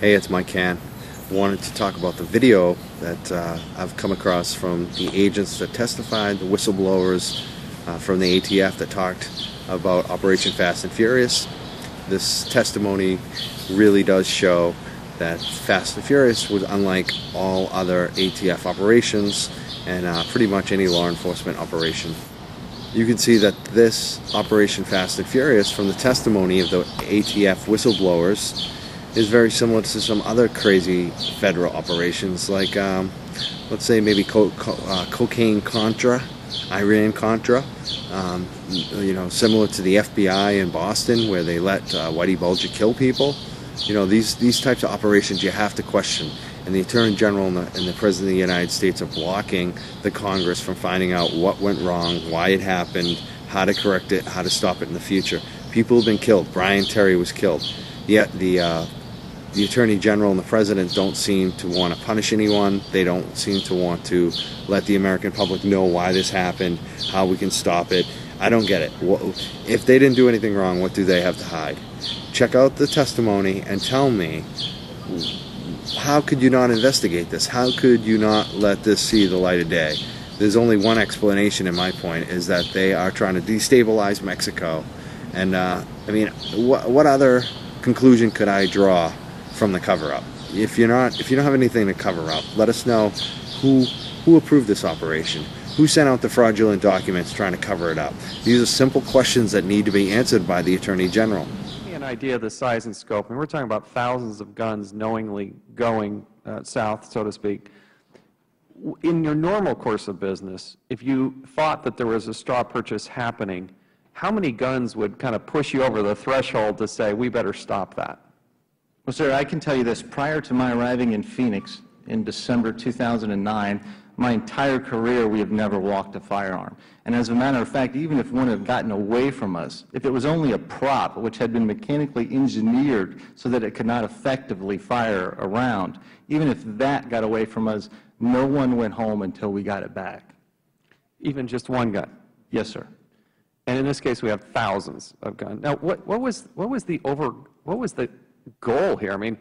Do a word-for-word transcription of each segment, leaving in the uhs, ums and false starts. Hey, it's Mike Can. Wanted to talk about the video that uh, I've come across from the agents that testified, the whistleblowers uh, from the A T F that talked about Operation Fast and Furious. This testimony really does show that Fast and Furious was unlike all other A T F operations and uh, pretty much any law enforcement operation. You can see that this Operation Fast and Furious, from the testimony of the A T F whistleblowers, is very similar to some other crazy federal operations, like um, let's say maybe co co uh, cocaine Contra, Iran-Contra, um, you know, similar to the F B I in Boston where they let uh, Whitey Bulger kill people. You know, these these types of operations you have to question, and the Attorney General and the, and the President of the United States are blocking the Congress from finding out what went wrong, why it happened, how to correct it, how to stop it in the future. People have been killed. Brian Terry was killed. Yet the uh, the Attorney General and the President don't seem to want to punish anyone. They don't seem to want to let the American public know why this happened, how we can stop it. I don't get it. If they didn't do anything wrong, what do they have to hide? Check out the testimony and tell me, how could you not investigate this? How could you not let this see the light of day? There's only one explanation, in my point, is that they are trying to destabilize Mexico. And, uh, I mean, wh what other conclusion could I draw from the cover-up? If you're not, if you don't have anything to cover up, let us know who who approved this operation, who sent out the fraudulent documents trying to cover it up. These are simple questions that need to be answered by the Attorney General. An idea of the size and scope, and we're talking about thousands of guns knowingly going uh, south, so to speak. In your normal course of business, if you thought that there was a straw purchase happening, how many guns would kind of push you over the threshold to say, we better stop that? Well, sir, I can tell you this. Prior to my arriving in Phoenix in December two thousand nine, my entire career we have never walked a firearm. And as a matter of fact, even if one had gotten away from us, if it was only a prop which had been mechanically engineered so that it could not effectively fire a round, even if that got away from us, no one went home until we got it back. Even just one gun? Yes, sir. And in this case, we have thousands of guns. Now, what, what, was, what, was, the over, what was the goal here? I mean,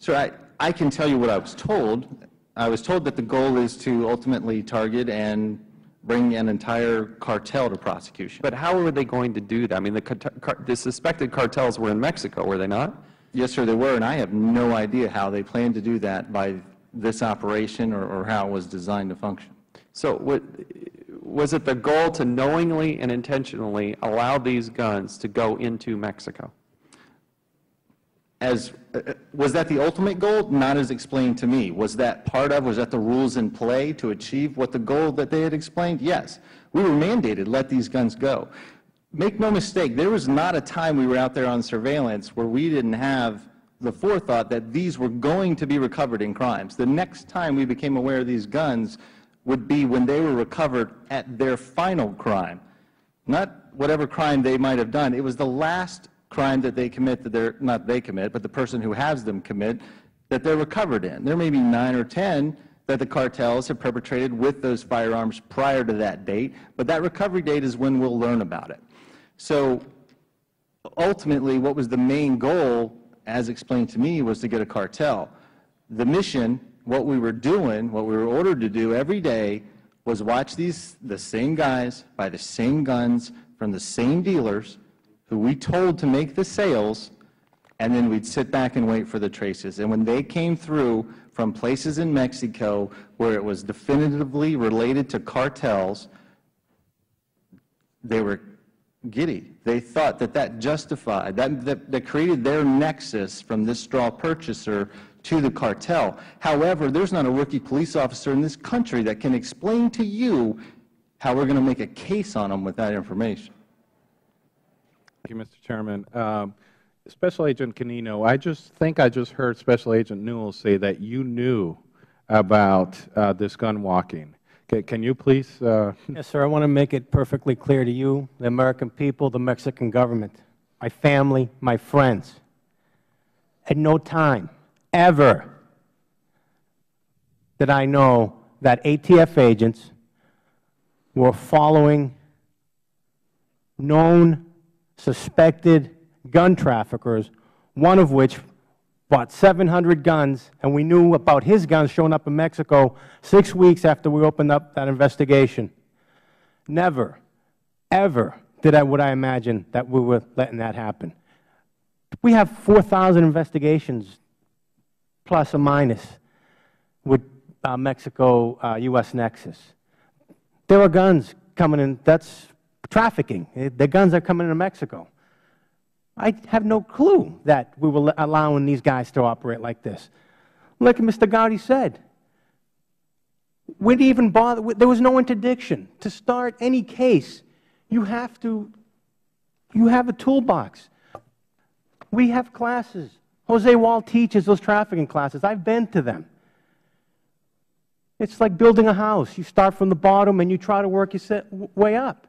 sir, I, I can tell you what I was told. I was told that the goal is to ultimately target and bring an entire cartel to prosecution. But how were they going to do that? I mean, the, the suspected cartels were in Mexico, were they not? Yes, sir, they were, and I have no idea how they planned to do that by this operation or, or how it was designed to function. So what, was it the goal to knowingly and intentionally allow these guns to go into Mexico? As, uh, was that the ultimate goal? Not as explained to me. Was that part of, was that the rules in play to achieve what the goal that they had explained? Yes. We were mandated, let these guns go. Make no mistake, there was not a time we were out there on surveillance where we didn't have the forethought that these were going to be recovered in crimes. The next time we became aware of these guns would be when they were recovered at their final crime. Not whatever crime they might have done. It was the last crime that they commit, that they're not they commit, but the person who has them commit, that they're recovered in. There may be nine or ten that the cartels have perpetrated with those firearms prior to that date, but that recovery date is when we'll learn about it. So ultimately, what was the main goal, as explained to me, was to get a cartel. The mission, what we were doing, what we were ordered to do every day, was watch these the same guys buy the same guns from the same dealers who we told to make the sales, and then we'd sit back and wait for the traces. And when they came through from places in Mexico where it was definitively related to cartels, they were giddy. They thought that that justified, that, that, that created their nexus from this straw purchaser to the cartel. However, there's not a rookie police officer in this country that can explain to you how we're going to make a case on them with that information. Thank you, Mister Chairman. Um, Special Agent Cannino, I just think I just heard Special Agent Newell say that you knew about uh, this gun walking. Can, can you please? Uh, yes, sir. I want to make it perfectly clear to you, the American people, the Mexican government, my family, my friends. At no time ever did I know that A T F agents were following known suspected gun traffickers, one of which bought seven hundred guns, and we knew about his guns showing up in Mexico six weeks after we opened up that investigation. Never, ever did I, would I imagine that we were letting that happen. We have four thousand investigations, plus or minus, with uh, Mexico, uh, U S nexus. There are guns coming in. That's trafficking. The guns are coming into Mexico. I have no clue that we were allowing these guys to operate like this. Like Mister Gowdy said, we didn't even bother. There was no interdiction. To start any case, you have to, you have a toolbox. We have classes. Jose Wall teaches those trafficking classes. I've been to them. It's like building a house. You start from the bottom and you try to work your way up.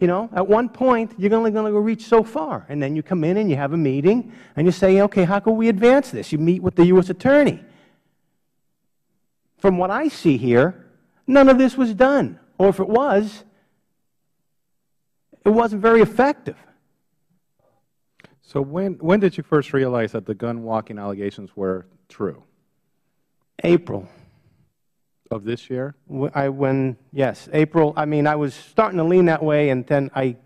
You know, at one point, you're only going to reach so far. And then you come in and you have a meeting, and you say, okay, how can we advance this? You meet with the U S attorney. From what I see here, none of this was done. Or if it was, it wasn't very effective. So when, when did you first realize that the gun-walking allegations were true? April. Of this year? I, when, yes, April. I mean, I was starting to lean that way, and then I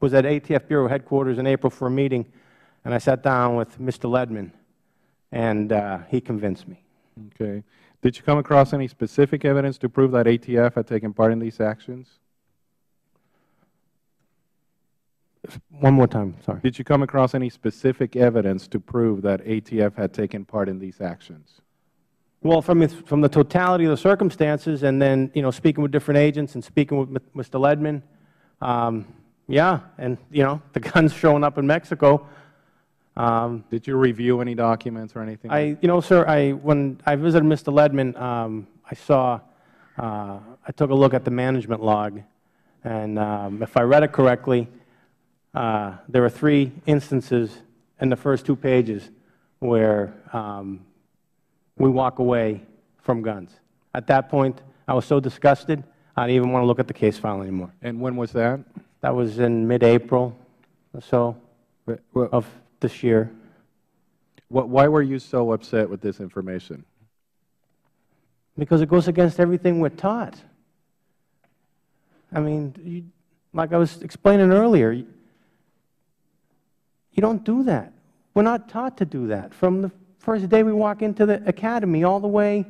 was at A T F Bureau headquarters in April for a meeting, and I sat down with Mister Ledman, and uh, he convinced me. Okay. Did you come across any specific evidence to prove that A T F had taken part in these actions? One more time, sorry. Did you come across any specific evidence to prove that A T F had taken part in these actions? Well, from, his, from the totality of the circumstances, and then, you know, speaking with different agents and speaking with Mister Ledman, um, yeah, and, you know, the guns showing up in Mexico. Um, Did you review any documents or anything? I, you know, sir, I, when I visited Mister Ledman, um, I saw, uh, I took a look at the management log, and um, if I read it correctly, uh, there were three instances in the first two pages where um, we walk away from guns. At that point, I was so disgusted, I didn't even want to look at the case file anymore. And when was that? That was in mid-April or so what, what, of this year. What, why were you so upset with this information? Because it goes against everything we're taught. I mean, you, like I was explaining earlier, you, you don't do that. We're not taught to do that from the first day we walk into the academy, all the way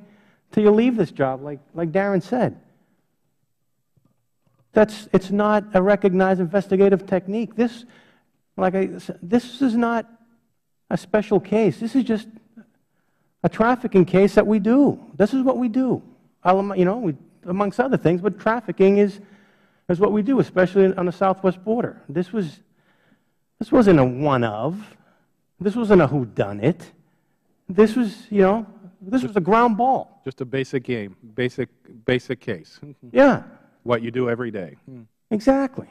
till you leave this job, like, like Darren said. That's, it's not a recognized investigative technique. This, like I, this is not a special case. This is just a trafficking case that we do. This is what we do. I'll, you know, we, amongst other things, but trafficking is, is what we do, especially on the southwest border. This, was, this wasn't a one-of. This wasn't a whodunit. This was, you know, this was a ground ball. Just a basic game, basic, basic case. Yeah. What you do every day. Exactly.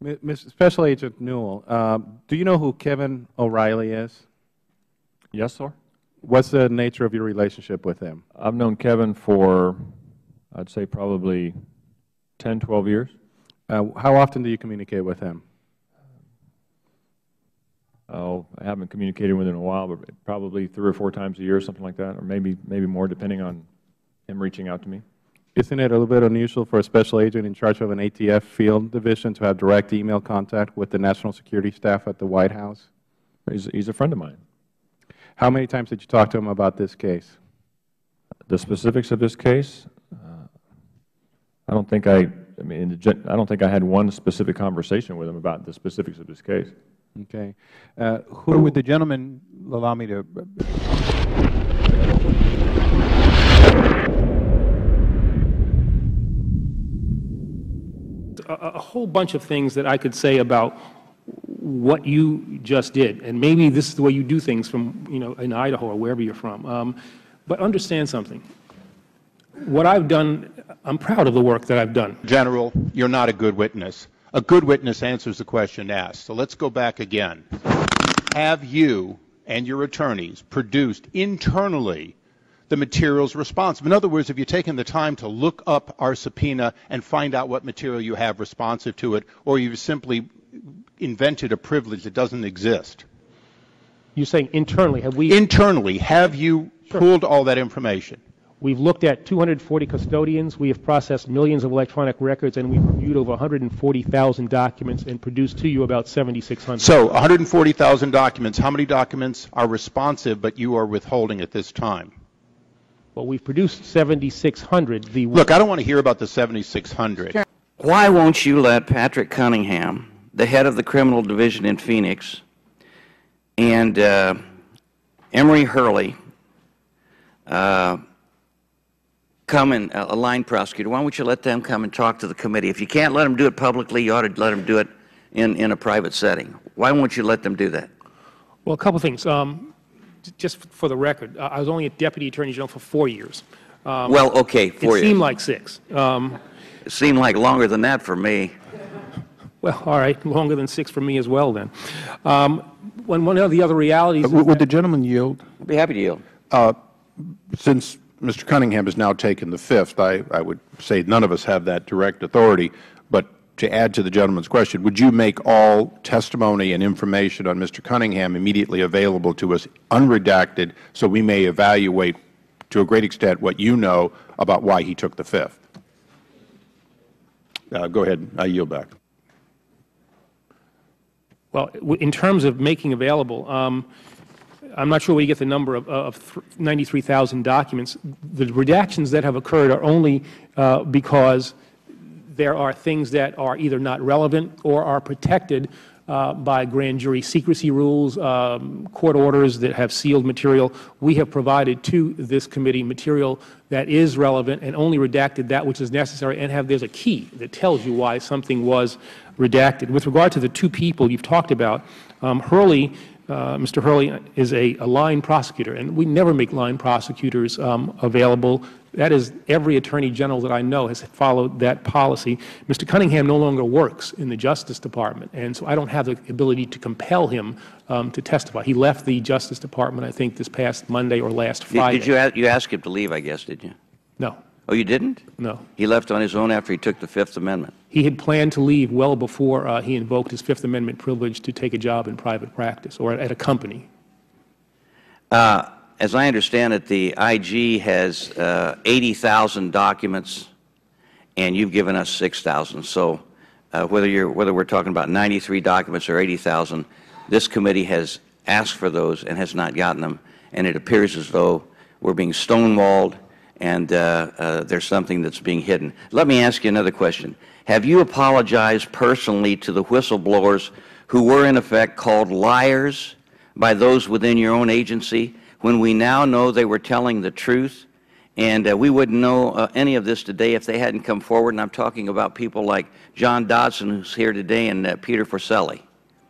Miz Special Agent Newell, uh, do you know who Kevin O'Reilly is? Yes, sir. What's the nature of your relationship with him? I've known Kevin for, I'd say, probably ten, twelve years. Uh, how often do you communicate with him? Oh, I haven't communicated with him in a while, but probably three or four times a year, something like that, or maybe maybe more, depending on him reaching out to me. Isn't it a little bit unusual for a special agent in charge of an A T F field division to have direct email contact with the national security staff at the White House? He's, he's a friend of mine. How many times did you talk to him about this case? The specifics of this case, uh, I don't think I. I mean, I don't think I had one specific conversation with him about the specifics of this case. Okay. Uh, who would the gentleman allow me to? A, a whole bunch of things that I could say about what you just did, and maybe this is the way you do things from, you know, in Idaho or wherever you're from. Um, but understand something. What I've done, I'm proud of the work that I've done. General, you're not a good witness. A good witness answers the question asked. So let's go back again. Have you and your attorneys produced internally the materials responsive? In other words, have you taken the time to look up our subpoena and find out what material you have responsive to it, or you've simply invented a privilege that doesn't exist? You're saying internally, have we? Internally, have you sure. pulled all that information? We've looked at two hundred forty custodians. We have processed millions of electronic records, and we've reviewed over one hundred forty thousand documents and produced to you about seventy-six hundred. So one hundred forty thousand documents. How many documents are responsive but you are withholding at this time? Well, we've produced seventy-six hundred. The Look, I don't want to hear about the seventy-six hundred. Why won't you let Patrick Cunningham, the head of the criminal division in Phoenix, and uh, Emory Hurley, uh, come and uh, a line prosecutor, why don't you let them come and talk to the committee? If you can't let them do it publicly, you ought to let them do it in, in a private setting. Why won't you let them do that? Well, a couple of things. Um, just for the record, I was only a deputy attorney general for four years. Um, well, okay, four years. It seemed like six. Um, it seemed like longer than that for me. Well, all right, longer than six for me as well then. Um, when one of the other realities... Uh, would the gentleman yield? I'd be happy to yield. Uh, since Mister Cunningham has now taken the Fifth, I, I would say none of us have that direct authority, but to add to the gentleman's question, would you make all testimony and information on Mister Cunningham immediately available to us, unredacted, so we may evaluate to a great extent what you know about why he took the Fifth? Uh, go ahead. I yield back. Well, in terms of making available, um, I'm not sure where you get the number of, of ninety-three thousand documents. The redactions that have occurred are only uh, because there are things that are either not relevant or are protected uh, by grand jury secrecy rules, um, court orders that have sealed material. We have provided to this committee material that is relevant and only redacted that which is necessary, and have there's a key that tells you why something was redacted. With regard to the two people you've talked about, um, Hurley. Uh, Mister Hurley is a, a line prosecutor, and we never make line prosecutors um, available. That is, every attorney general that I know has followed that policy. Mister Cunningham no longer works in the Justice Department, and so I don't have the ability to compel him um, to testify. He left the Justice Department, I think, this past Monday or last Friday. Did, did you, ask, you ask him to leave, I guess, did you? No. Oh, you didn't? No. He left on his own after he took the Fifth Amendment. He had planned to leave well before uh, he invoked his Fifth Amendment privilege to take a job in private practice or at a company. Uh, as I understand it, the I G has uh, eighty thousand documents, and you've given us six thousand. So uh, whether you're, whether we're talking about ninety-three documents or eighty thousand, this committee has asked for those and has not gotten them, and it appears as though we're being stonewalled. And uh, uh, there's something that's being hidden. Let me ask you another question. Have you apologized personally to the whistleblowers who were, in effect, called liars by those within your own agency, when we now know they were telling the truth? And uh, we wouldn't know uh, any of this today if they hadn't come forward. And I'm talking about people like John Dodson, who's here today, and uh, Peter Forcelli.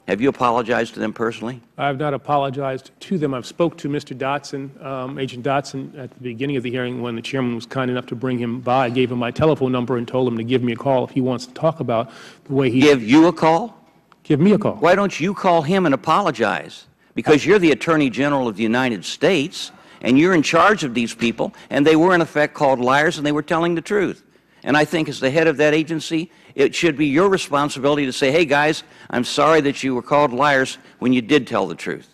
Have you apologized to them personally? I have not apologized to them. I've spoke to Mister Dodson, um, Agent Dodson, at the beginning of the hearing when the chairman was kind enough to bring him by. I gave him my telephone number and told him to give me a call if he wants to talk about the way he... Give you a call? Give me a call. Why don't you call him and apologize? Because you're the Attorney General of the United States, and you're in charge of these people, and they were, in effect, called liars, and they were telling the truth. And I think as the head of that agency, it should be your responsibility to say, hey, guys, I'm sorry that you were called liars when you did tell the truth.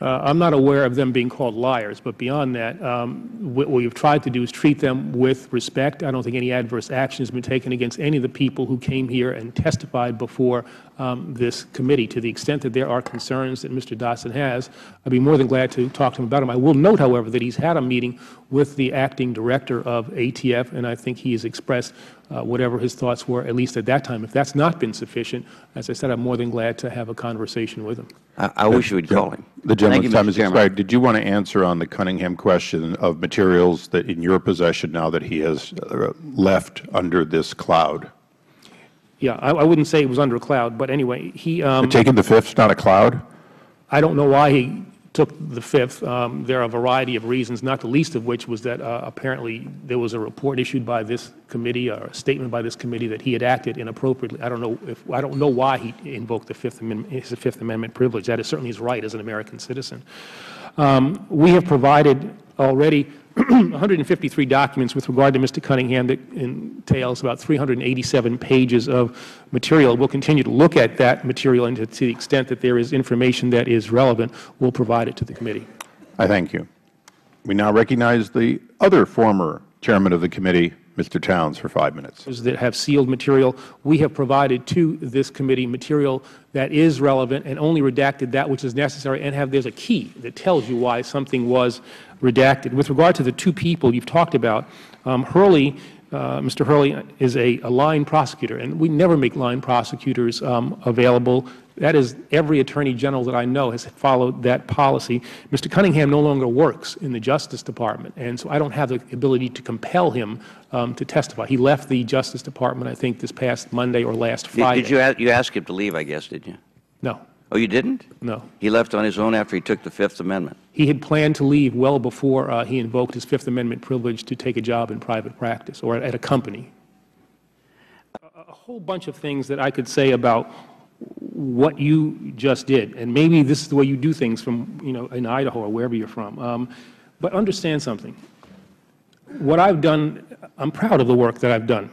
Uh, I'm not aware of them being called liars, but beyond that, um, what we've tried to do is treat them with respect. I don't think any adverse action has been taken against any of the people who came here and testified before um, this committee. To the extent that there are concerns that Mister Dodson has, I'd be more than glad to talk to him about them. I will note, however, that he's had a meeting with the acting director of A T F, and I think he has expressed uh, whatever his thoughts were, at least at that time. If that's not been sufficient, as I said, I'm more than glad to have a conversation with him. I, I wish you would call him. The gentleman's time is expired. Did you want to answer on the Cunningham question of materials that in your possession now that he has left under this cloud? Yeah, I, I wouldn't say it was under a cloud, but anyway, he um, taking the Fifth is not a cloud. I don't know why he took the Fifth. Um, there are a variety of reasons, not the least of which was that uh, apparently there was a report issued by this committee or a statement by this committee that he had acted inappropriately. I don't know if I don't know why he invoked the Fifth Amendment, his Fifth Amendment privilege. That is certainly his right as an American citizen. Um, we have provided already one hundred fifty-three documents with regard to Mister Cunningham that entails about three hundred eighty-seven pages of material. We'll continue to look at that material, and to, to the extent that there is information that is relevant, we'll provide it to the committee. I thank you. We now recognize the other former chairman of the committee, Mister Towns, for five minutes. That have sealed material. We have provided to this committee material that is relevant and only redacted that which is necessary, and have there's a key that tells you why something was redacted. With regard to the two people you've talked about, um, Hurley, uh, Mister Hurley is a, a line prosecutor, and we never make line prosecutors um, available. That is, every Attorney General that I know has followed that policy. Mister Cunningham no longer works in the Justice Department, and so I don't have the ability to compel him um, to testify. He left the Justice Department, I think, this past Monday or last Friday. Did, did you, you ask him to leave, I guess, did you? No. Oh, you didn't? No. He left on his own after he took the Fifth Amendment. He had planned to leave well before uh, he invoked his Fifth Amendment privilege to take a job in private practice or at a company. A, a whole bunch of things that I could say about what you just did, and maybe this is the way you do things from, you know, in Idaho or wherever you're from. Um, but understand something. What I've done, I'm proud of the work that I've done.